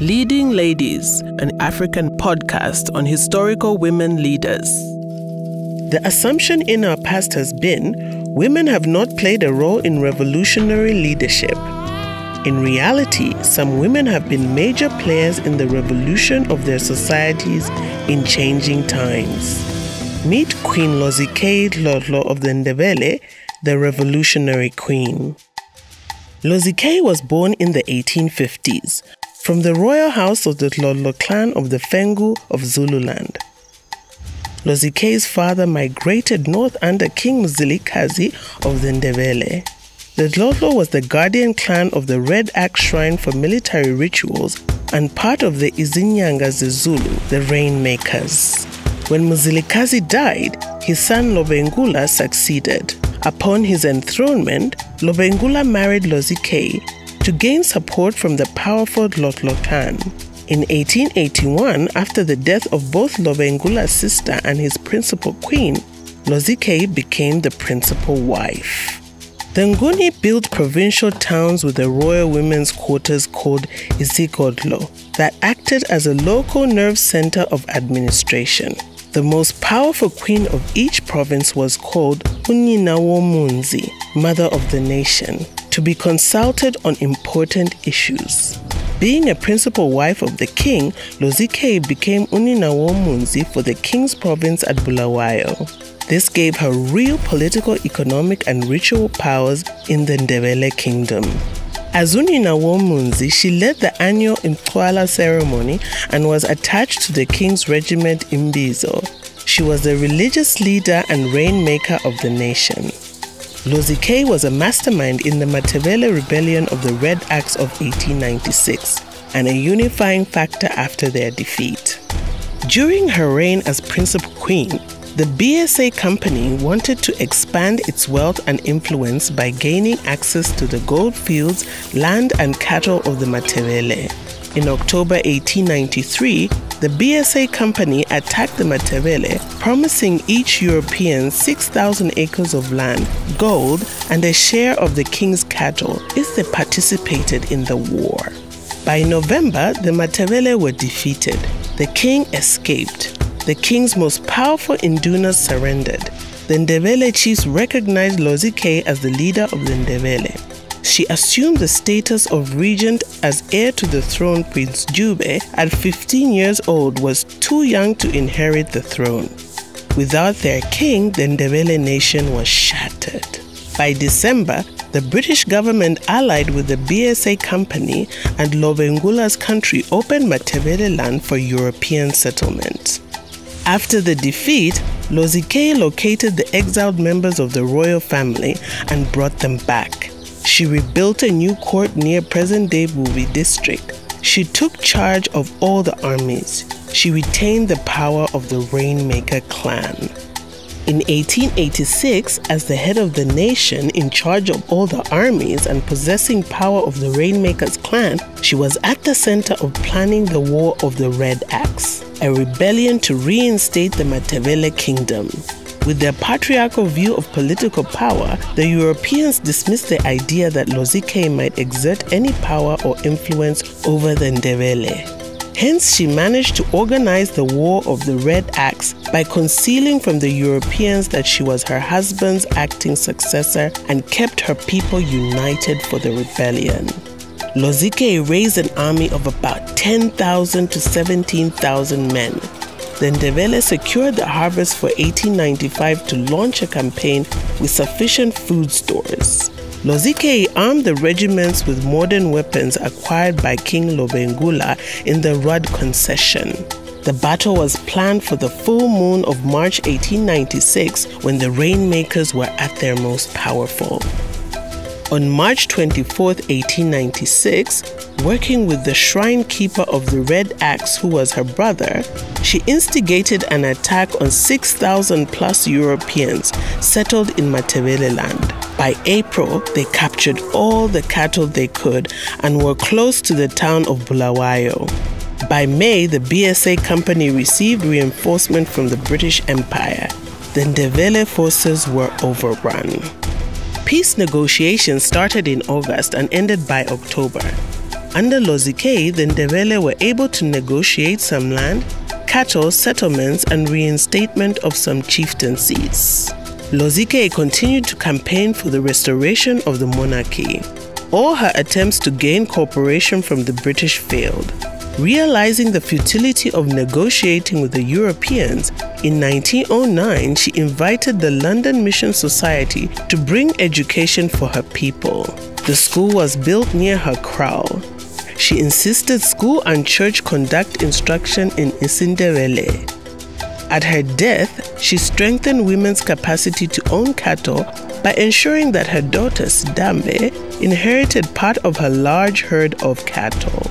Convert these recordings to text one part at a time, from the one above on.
Leading Ladies, an African podcast on historical women leaders. The assumption in our past has been women have not played a role in revolutionary leadership. In reality, some women have been major players in the revolution of their societies in changing times. Meet Queen Lozikeyi Dlodlo of the Ndebele, the revolutionary queen. Lozikeyi was born in the 1850s, from the royal house of the Dlodlo clan of the Fengu of Zululand. Lozikeyi's father migrated north under King Muzilikazi of the Ndebele. The Dlodlo was the guardian clan of the Red Axe Shrine for military rituals and part of the Izinyanga Zulu, the Rainmakers. When Muzilikazi died, his son Lobengula succeeded. Upon his enthronement, Lobengula married Lozikeyi to gain support from the powerful Lotlotan. In 1881, after the death of both Lobengula's sister and his principal queen, Lozikeyi became the principal wife. The Nguni built provincial towns with the royal women's quarters called Izigodlo that acted as a local nerve center of administration. The most powerful queen of each province was called Uninawo Munzi, Mother of the Nation, to be consulted on important issues. Being a principal wife of the king, Lozikeyi became Uninawo Munzi for the king's province at Bulawayo. This gave her real political, economic, and ritual powers in the Ndebele kingdom. As Uninawo Munzi, she led the annual Mtoala ceremony and was attached to the king's regiment Imbizo. She was the religious leader and rainmaker of the nation. Lozikeyi was a mastermind in the Matabele rebellion of the Red Axe of 1896 and a unifying factor after their defeat. During her reign as principal queen, the BSA Company wanted to expand its wealth and influence by gaining access to the gold fields, land and cattle of the Matabele. In October 1893, the BSA Company attacked the Matabele, promising each European 6,000 acres of land, gold and a share of the king's cattle if they participated in the war. By November, the Matabele were defeated. The king escaped. The king's most powerful Indunas surrendered. The Ndebele chiefs recognized Lozikeyi as the leader of the Ndebele. She assumed the status of regent as heir to the throne. Prince Jube, at 15 years old, was too young to inherit the throne. Without their king, the Ndebele nation was shattered. By December, the British government allied with the BSA Company and Lobengula's country opened Matabeleland for European settlement. After the defeat, Lozikeyi located the exiled members of the royal family and brought them back. She rebuilt a new court near present-day Bubi district. She took charge of all the armies. She retained the power of the Rainmaker clan. In 1886, as the head of the nation in charge of all the armies and possessing power of the Rainmakers clan, she was at the center of planning the War of the Red Axe, a rebellion to reinstate the Matabele kingdom. With their patriarchal view of political power, the Europeans dismissed the idea that Lozikeyi might exert any power or influence over the Ndebele. Hence, she managed to organize the War of the Red Axe by concealing from the Europeans that she was her husband's acting successor and kept her people united for the rebellion. Lozikeyi raised an army of about 10,000 to 17,000 men. The Ndebele secured the harvest for 1895 to launch a campaign with sufficient food stores. Lozikeyi armed the regiments with modern weapons acquired by King Lobengula in the Rudd Concession. The battle was planned for the full moon of March 1896, when the Rainmakers were at their most powerful. On March 24, 1896, working with the shrine keeper of the Red Axe, who was her brother, she instigated an attack on 6,000 plus Europeans settled in Matabeleland. By April, they captured all the cattle they could and were close to the town of Bulawayo. By May, the BSA Company received reinforcement from the British Empire. The Ndebele forces were overrun. Peace negotiations started in August and ended by October. Under Lozikeyi, the Ndebele were able to negotiate some land, cattle settlements and reinstatement of some chieftaincies. Lozikeyi continued to campaign for the restoration of the monarchy. All her attempts to gain cooperation from the British failed. Realizing the futility of negotiating with the Europeans, in 1909 she invited the London Mission Society to bring education for her people. The school was built near her kraal. She insisted school and church conduct instruction in IsiNdebele. At her death, she strengthened women's capacity to own cattle by ensuring that her daughter Sdambe inherited part of her large herd of cattle.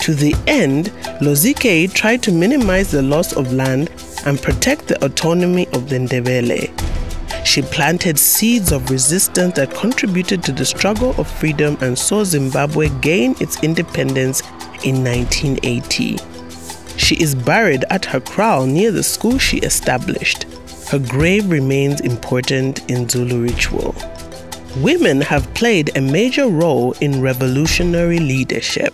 To the end, Lozikeyi tried to minimize the loss of land and protect the autonomy of the Ndebele. She planted seeds of resistance that contributed to the struggle of freedom and saw Zimbabwe gain its independence in 1980. She is buried at her kraal near the school she established. Her grave remains important in Zulu ritual. Women have played a major role in revolutionary leadership.